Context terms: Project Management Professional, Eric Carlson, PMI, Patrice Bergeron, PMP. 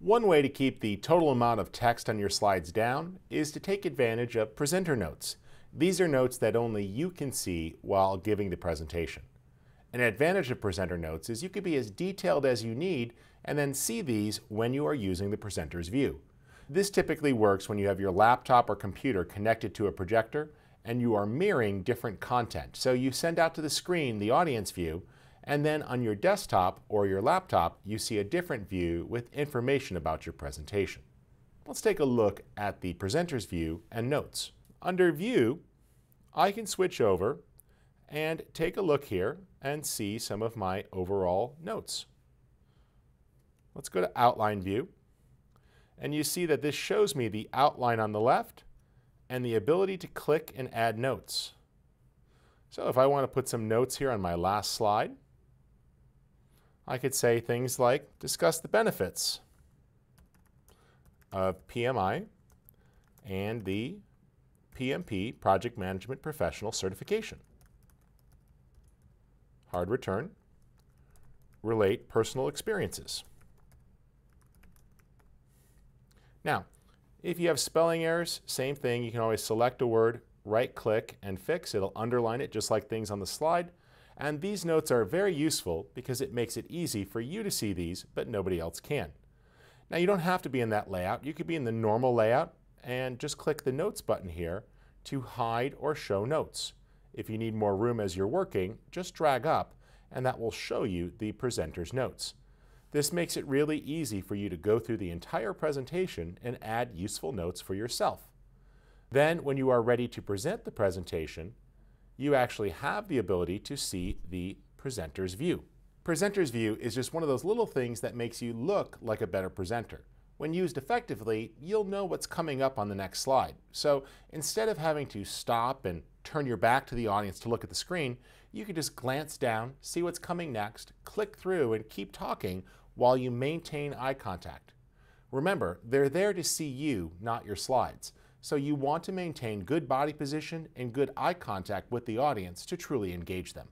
One way to keep the total amount of text on your slides down is to take advantage of presenter notes. These are notes that only you can see while giving the presentation. An advantage of presenter notes is you can be as detailed as you need and then see these when you are using the presenter's view. This typically works when you have your laptop or computer connected to a projector and you are mirroring different content. So you send out to the screen the audience view, and then on your desktop or your laptop you see a different view with information about your presentation. Let's take a look at the presenter's view and notes. Under View, I can switch over and take a look here and see some of my overall notes. Let's go to Outline View, and you see that this shows me the outline on the left and the ability to click and add notes. So if I want to put some notes here on my last slide, I could say things like, discuss the benefits of PMI and the PMP, Project Management Professional Certification. Hard return. Relate personal experiences. Now, if you have spelling errors, same thing. You can always select a word, right-click, and fix. It'll underline it just like things on the slide. And these notes are very useful because it makes it easy for you to see these, but nobody else can. Now, you don't have to be in that layout. You could be in the normal layout and just click the Notes button here to hide or show notes. If you need more room as you're working, just drag up and that will show you the presenter's notes. This makes it really easy for you to go through the entire presentation and add useful notes for yourself. Then, when you are ready to present the presentation, you actually have the ability to see the presenter's view. Presenter's view is just one of those little things that makes you look like a better presenter. When used effectively, you'll know what's coming up on the next slide. So instead of having to stop and turn your back to the audience to look at the screen, you can just glance down, see what's coming next, click through, and keep talking while you maintain eye contact. Remember, they're there to see you, not your slides. So you want to maintain good body position and good eye contact with the audience to truly engage them.